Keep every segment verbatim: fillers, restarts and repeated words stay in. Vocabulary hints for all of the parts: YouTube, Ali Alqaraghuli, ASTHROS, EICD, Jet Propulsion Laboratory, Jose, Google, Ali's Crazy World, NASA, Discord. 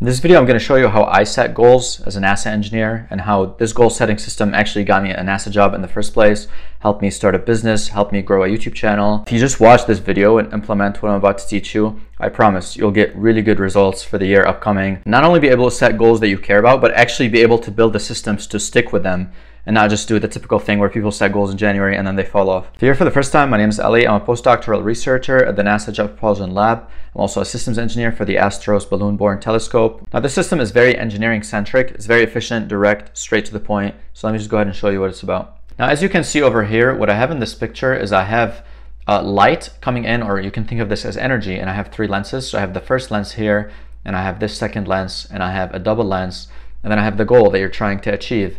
In this video, I'm going to show you how I set goals as a NASA engineer and how this goal setting system actually got me a NASA job in the first place, helped me start a business, helped me grow a YouTube channel. If you just watch this video and implement what I'm about to teach you, I promise you'll get really good results for the year upcoming. Not only be able to set goals that you care about, but actually be able to build the systems to stick with them and not just do the typical thing where people set goals in January and then they fall off. If you're here for the first time, my name is Ali. I'm a postdoctoral researcher at the NASA Jet Propulsion Lab. I'm also a systems engineer for the ASTHROS balloon-borne telescope. Now, this system is very engineering-centric. It's very efficient, direct, straight to the point. So let me just go ahead and show you what it's about. Now, as you can see over here, what I have in this picture is I have uh, light coming in, or you can think of this as energy, and I have three lenses. So I have the first lens here, and I have this second lens, and I have a double lens, and then I have the goal that you're trying to achieve.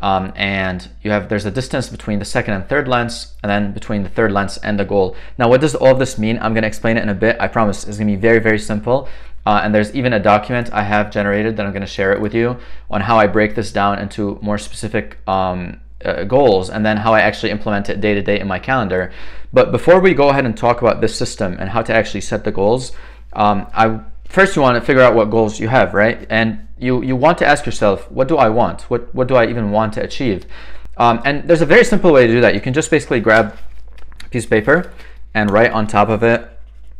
Um, and you have there's a distance between the second and third lens, and then between the third lens and the goal. Now, what does all of this mean? I'm going to explain it in a bit. I promise it's going to be very, very simple. Uh, and there's even a document I have generated that I'm going to share it with you on how I break this down into more specific um, uh, goals, and then how I actually implement it day to day in my calendar. But before we go ahead and talk about this system and how to actually set the goals, um, I first you want to figure out what goals you have, right? And You, you want to ask yourself, what do I want? What, what do I even want to achieve? Um, and there's a very simple way to do that. You can just basically grab a piece of paper and write on top of it,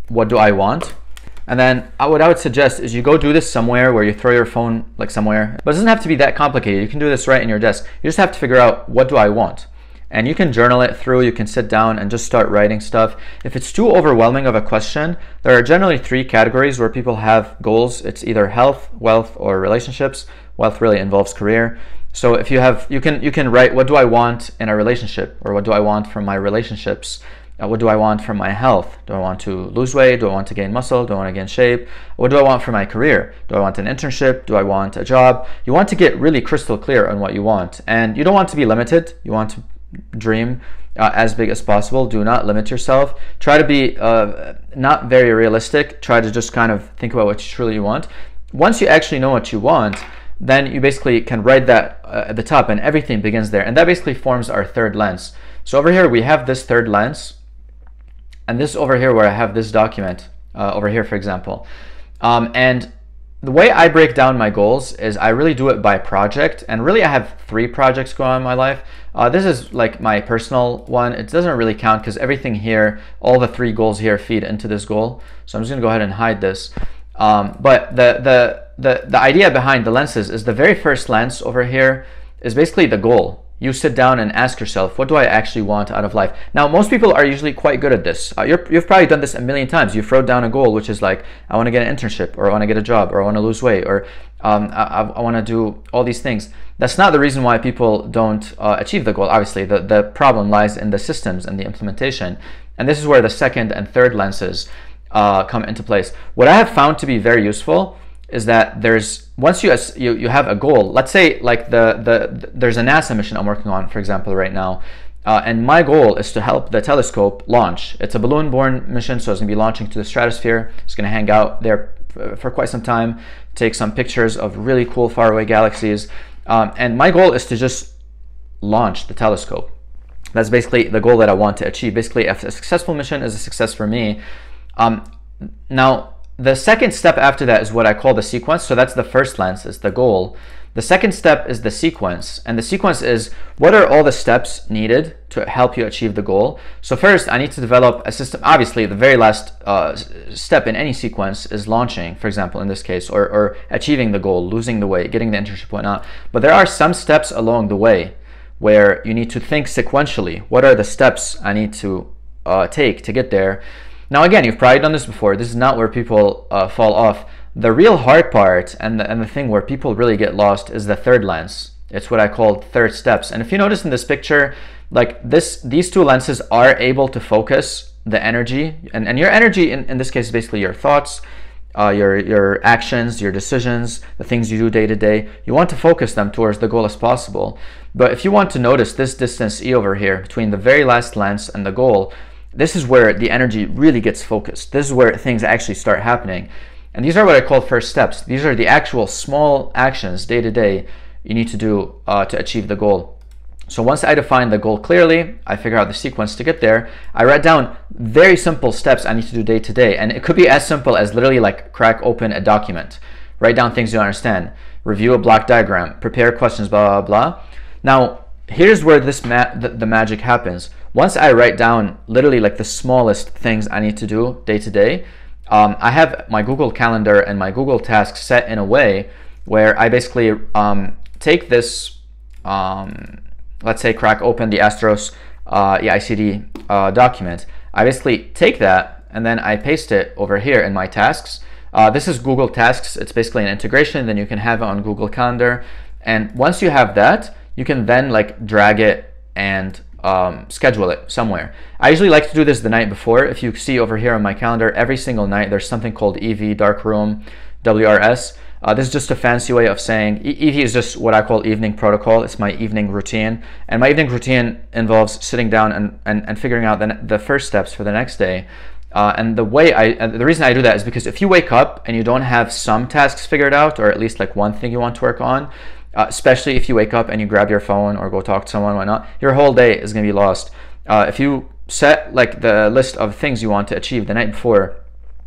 what do I want? And then I, what I would suggest is you go do this somewhere where you throw your phone like somewhere. But it doesn't have to be that complicated. You can do this right in your desk. You just have to figure out, what do I want? And you can journal it through, you can sit down and just start writing stuff. If it's too overwhelming of a question, there are generally three categories where people have goals. It's either health, wealth, or relationships. Wealth really involves career. So if you have, you can you can write, what do I want in a relationship? Or what do I want from my relationships? Uh, what do I want from my health? Do I want to lose weight? Do I want to gain muscle? Do I want to gain shape? What do I want for my career? Do I want an internship? Do I want a job? You want to get really crystal clear on what you want. And you don't want to be limited. You want to dream uh, as big as possible. Do not limit yourself. Try to be uh, not very realistic. Try to just kind of think about what you truly want. Once you actually know what you want, then you basically can write that uh, at the top, and everything begins there. And that basically forms our third lens. So over here we have this third lens, and this over here where I have this document uh, over here, for example. Um, and the way I break down my goals is I really do it by project, and really I have three projects going on in my life. Uh, this is like my personal one. It doesn't really count because everything here, all the three goals here feed into this goal. So I'm just gonna go ahead and hide this. Um, but the, the, the, the idea behind the lenses is the very first lens over here is basically the goal. You sit down and ask yourself, what do I actually want out of life? Now, most people are usually quite good at this. Uh, you're, you've probably done this a million times. You've wrote down a goal, which is like, I want to get an internship, or I want to get a job, or I want to lose weight, or um, I, I want to do all these things. That's not the reason why people don't uh, achieve the goal. Obviously, the, the problem lies in the systems and the implementation. And this is where the second and third lenses uh, come into place. What I have found to be very useful is that there's, once you, you you have a goal, let's say like the, the, the there's a NASA mission I'm working on, for example, right now, uh, and my goal is to help the telescope launch. It's a balloon-borne mission, so it's gonna be launching to the stratosphere. It's gonna hang out there for quite some time, take some pictures of really cool faraway galaxies. Um, and my goal is to just launch the telescope. That's basically the goal that I want to achieve. Basically, a successful mission is a success for me. Um, now, the second step after that is what I call the sequence. So that's the first lens, is the goal. The second step is the sequence. And the sequence is, what are all the steps needed to help you achieve the goal? So first, I need to develop a system. Obviously, the very last uh, step in any sequence is launching, for example, in this case, or, or achieving the goal, losing the weight, getting the internship, whatnot. But there are some steps along the way where you need to think sequentially. What are the steps I need to uh, take to get there? Now, again, you've probably done this before. This is not where people uh, fall off. The real hard part, and the, and the thing where people really get lost, is the third lens. It's what I call third steps. And if you notice in this picture, like this, these two lenses are able to focus the energy. And, and your energy, in, in this case, is basically your thoughts, uh, your, your actions, your decisions, the things you do day to day. You want to focus them towards the goal as possible. But if you want to notice this distance E over here, between the very last lens and the goal, this is where the energy really gets focused. This is where things actually start happening. And these are what I call first steps. These are the actual small actions day to day you need to do uh, to achieve the goal. So once I define the goal clearly, I figure out the sequence to get there. I write down very simple steps I need to do day to day. And it could be as simple as literally like crack open a document, write down things you understand, review a block diagram, prepare questions, blah, blah, blah. Now, here's where this ma the, the magic happens. Once I write down literally like the smallest things I need to do day to day, um, I have my Google Calendar and my Google Tasks set in a way where I basically um, take this, um, let's say crack open the ASTHROS uh, E I C D uh, document. I basically take that and then I paste it over here in my tasks. Uh, this is Google Tasks. It's basically an integration. Then you can have it on Google Calendar. And once you have that, you can then like drag it and um, schedule it somewhere. I usually like to do this the night before. If you see over here on my calendar, every single night, there's something called E V, dark room, W R S. Uh, this is just a fancy way of saying, E V is just what I call evening protocol. It's my evening routine. And my evening routine involves sitting down and, and, and figuring out the, the first steps for the next day. Uh, and the way I, and the reason I do that is because if you wake up and you don't have some tasks figured out, or at least like one thing you want to work on, uh, especially if you wake up and you grab your phone or go talk to someone, why not? Your whole day is going to be lost. Uh, if you set like the list of things you want to achieve the night before,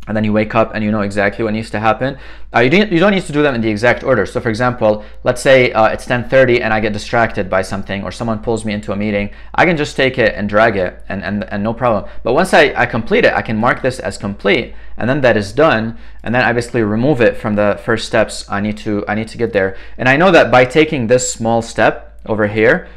and then you wake up and you know exactly what needs to happen. Uh, you, you don't need to do them in the exact order. So for example, let's say uh, it's ten thirty and I get distracted by something or someone pulls me into a meeting. I can just take it and drag it and, and, and no problem. But once I, I complete it, I can mark this as complete and then that is done. And then I basically remove it from the first steps I need to, I need to get there. And I know that by taking this small step over here,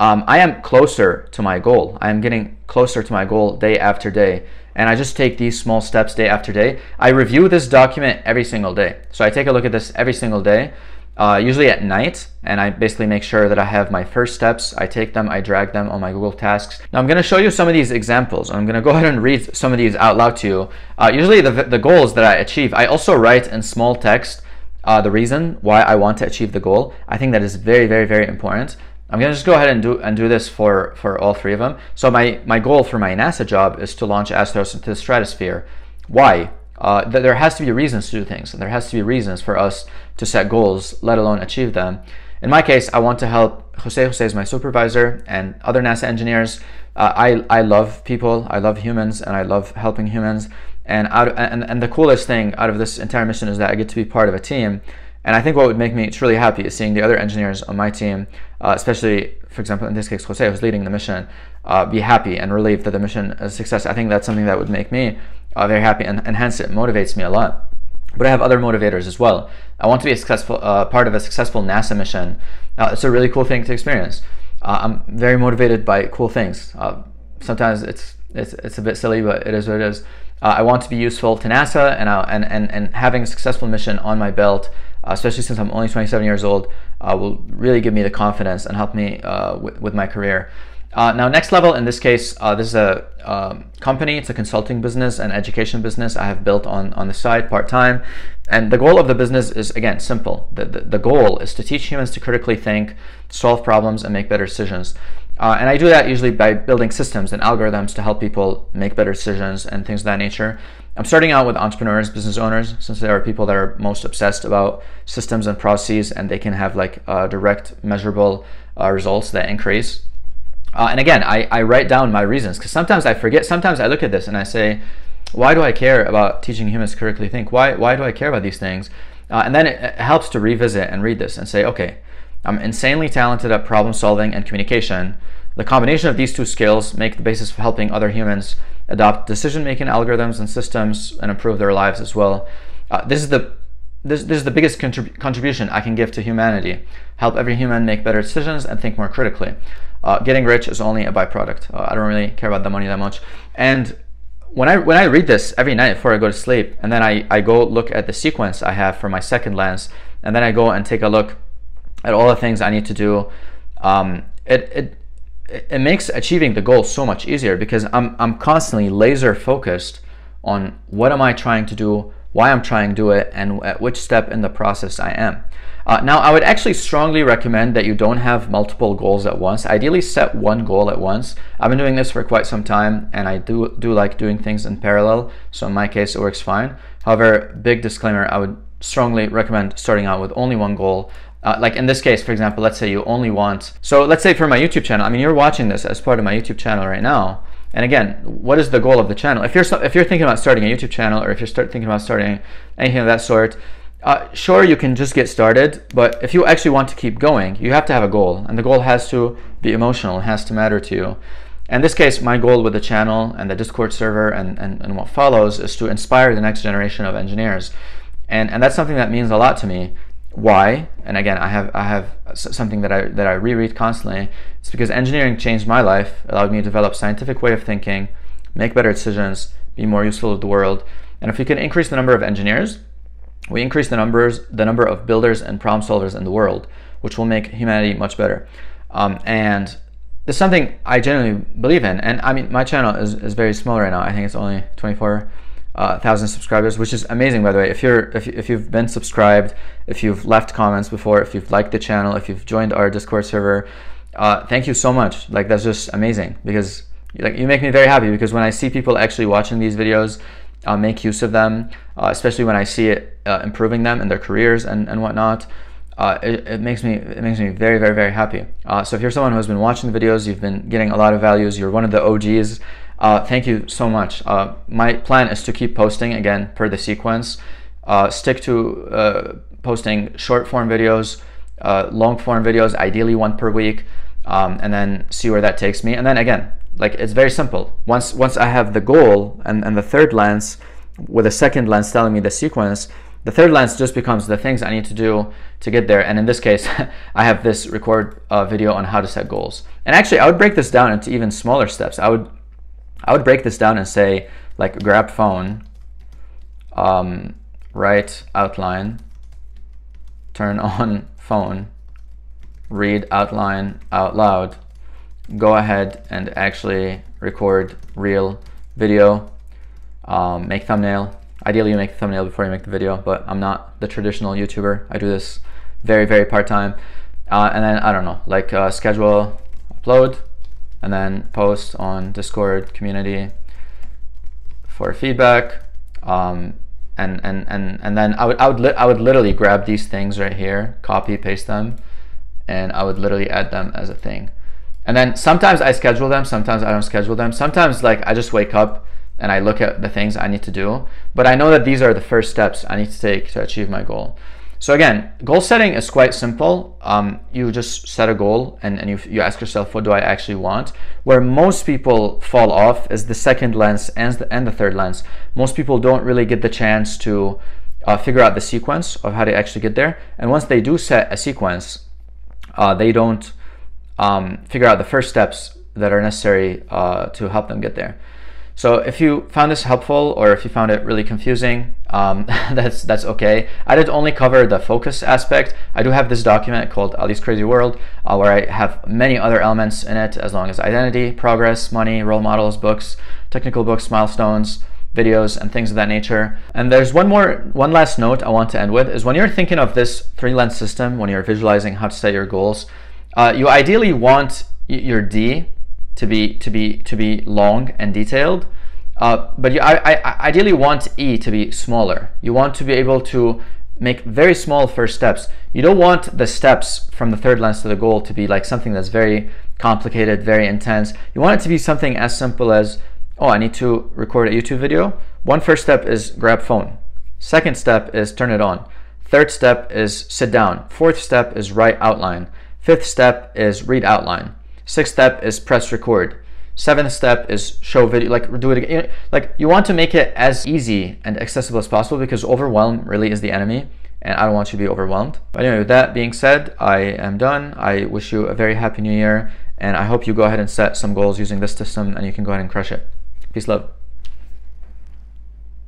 um, I am closer to my goal. I am getting closer to my goal day after day. And I just take these small steps day after day. I review this document every single day. So I take a look at this every single day, uh, usually at night. And I basically make sure that I have my first steps. I take them, I drag them on my Google Tasks. Now I'm going to show you some of these examples. I'm going to go ahead and read some of these out loud to you. Uh, usually the, the goals that I achieve, I also write in small text uh, the reason why I want to achieve the goal. I think that is very, very, very important. I'm gonna just go ahead and do and do this for, for all three of them. So my, my goal for my NASA job is to launch ASTHROS into the stratosphere. Why? Uh, th there has to be reasons to do things, and there has to be reasons for us to set goals, let alone achieve them. In my case, I want to help Jose. Jose is my supervisor and other NASA engineers. Uh, I, I love people, I love humans, and I love helping humans. And, out, and, and the coolest thing out of this entire mission is that I get to be part of a team. And I think what would make me truly happy is seeing the other engineers on my team, uh, especially, for example, in this case, Jose, who's leading the mission, uh, be happy and relieved that the mission is a success. I think that's something that would make me uh, very happy, and, and hence it motivates me a lot. But I have other motivators as well. I want to be a successful uh, part of a successful NASA mission. Uh, it's a really cool thing to experience. Uh, I'm very motivated by cool things. Uh, sometimes it's, it's, it's a bit silly, but it is what it is. Uh, I want to be useful to NASA, and, I, and, and, and having a successful mission on my belt, Uh, especially since I'm only twenty-seven years old, uh, will really give me the confidence and help me uh, with, with my career. Uh, now, Next Level, in this case, uh, this is a um, company. It's a consulting business and education business I have built on, on the side part-time. And the goal of the business is, again, simple. The, the, the goal is to teach humans to critically think, solve problems, and make better decisions. Uh, and I do that usually by building systems and algorithms to help people make better decisions and things of that nature. I'm starting out with entrepreneurs, business owners, since they are people that are most obsessed about systems and processes, and they can have like uh, direct measurable uh, results that increase. Uh, and again, I, I write down my reasons, because sometimes I forget. Sometimes I look at this and I say, why do I care about teaching humans to critically think? Why, why do I care about these things? Uh, and then it, it helps to revisit and read this and say, okay, I'm insanely talented at problem solving and communication. The combination of these two skills make the basis for helping other humans adopt decision-making algorithms and systems and improve their lives as well. Uh, this is the this, this is the biggest contrib contribution I can give to humanity. Help every human make better decisions and think more critically. Uh, getting rich is only a byproduct. Uh, I don't really care about the money that much. And when I when I read this every night before I go to sleep, and then I, I go look at the sequence I have for my second lens, and then I go and take a look at all the things I need to do, um, it, it it makes achieving the goal so much easier, because I'm, I'm constantly laser focused on what am I trying to do, why I'm trying to do it, and at which step in the process I am. Uh, now, I would actually strongly recommend that you don't have multiple goals at once. Ideally, set one goal at once. I've been doing this for quite some time, and I do, do like doing things in parallel, so in my case, it works fine. However, big disclaimer, I would strongly recommend starting out with only one goal. Uh, like in this case, for example, let's say you only want, so let's say for my YouTube channel, I mean, you're watching this as part of my YouTube channel right now. And again, what is the goal of the channel? If you're, if you're thinking about starting a YouTube channel, or if you're start thinking about starting anything of that sort, Uh, sure, you can just get started, but if you actually want to keep going, you have to have a goal, and the goal has to be emotional, it has to matter to you. In this case, my goal with the channel and the Discord server and, and, and what follows is to inspire the next generation of engineers, and, and that's something that means a lot to me. Why? And again, I have I have something that I that I reread constantly. It's because engineering changed my life, allowed me to develop a scientific way of thinking, make better decisions, be more useful to the world. And if we can increase the number of engineers, we increase the numbers, the number of builders and problem solvers in the world, which will make humanity much better. Um, and it's something I genuinely believe in. And I mean, my channel is, is very small right now. I think it's only twenty-four thousand subscribers, which is amazing, by the way. If you're if, if you've been subscribed, if you've left comments before, if you've liked the channel, if you've joined our Discord server, uh, thank you so much. Like, that's just amazing, because like you make me very happy, because when I see people actually watching these videos, Uh, make use of them, uh, especially when I see it uh, improving them in their careers and, and whatnot, uh, it, it makes me it makes me very very very happy. Uh, so if you're someone who's been watching the videos, you've been getting a lot of values, you're one of the O Gs, uh, thank you so much. Uh, my plan is to keep posting, again, per the sequence, uh, stick to uh, posting short form videos, uh, long form videos, ideally one per week, um, and then see where that takes me. And then again, like, it's very simple. Once once I have the goal and, and the third lens with a second lens telling me the sequence, the third lens just becomes the things I need to do to get there. And in this case, I have this record uh, video on how to set goals. And actually, I would break this down into even smaller steps. I would I would break this down and say, like, grab phone, um, write outline, turn on phone, read outline out loud, go ahead and actually record real video, um, make thumbnail. Ideally, you make the thumbnail before you make the video, but I'm not the traditional YouTuber. I do this very, very part-time. Uh, and then, I don't know, like uh, schedule, upload, and then post on Discord community for feedback. Um, and, and, and, and then I would, I would, li I would literally grab these things right here, copy, paste them, and I would literally add them as a thing. And then sometimes I schedule them, sometimes I don't schedule them. Sometimes, like, I just wake up and I look at the things I need to do, but I know that these are the first steps I need to take to achieve my goal. So again, goal setting is quite simple. Um, you just set a goal and, and you, you ask yourself, what do I actually want? Where most people fall off is the second lens and the, and the third lens. Most people don't really get the chance to uh, figure out the sequence of how to actually get there. And once they do set a sequence, uh, they don't Um, figure out the first steps that are necessary uh, to help them get there. So if you found this helpful, or if you found it really confusing, um, that's that's okay. I did only cover the focus aspect. I do have this document called Ali's Crazy World, uh, where I have many other elements in it, as long as identity, progress, money, role models, books, technical books, milestones, videos, and things of that nature. And there's one more, one last note I want to end with, is when you're thinking of this three lens system, when you're visualizing how to set your goals, Uh, you ideally want your D to be to be to be long and detailed, uh, but you I, I ideally want E to be smaller. You want to be able to make very small first steps. You don't want the steps from the third lens to the goal to be like something that's very complicated, very intense. You want it to be something as simple as, oh, I need to record a YouTube video. One first step is grab phone. Second step is turn it on. Third step is sit down. Fourth step is write outline. Fifth step is read outline. Sixth step is press record. Seventh step is show video, like do it again. Like, you want to make it as easy and accessible as possible, because overwhelm really is the enemy, and I don't want you to be overwhelmed. But anyway, with that being said, I am done. I wish you a very happy new year, and I hope you go ahead and set some goals using this system, and you can go ahead and crush it. Peace, love.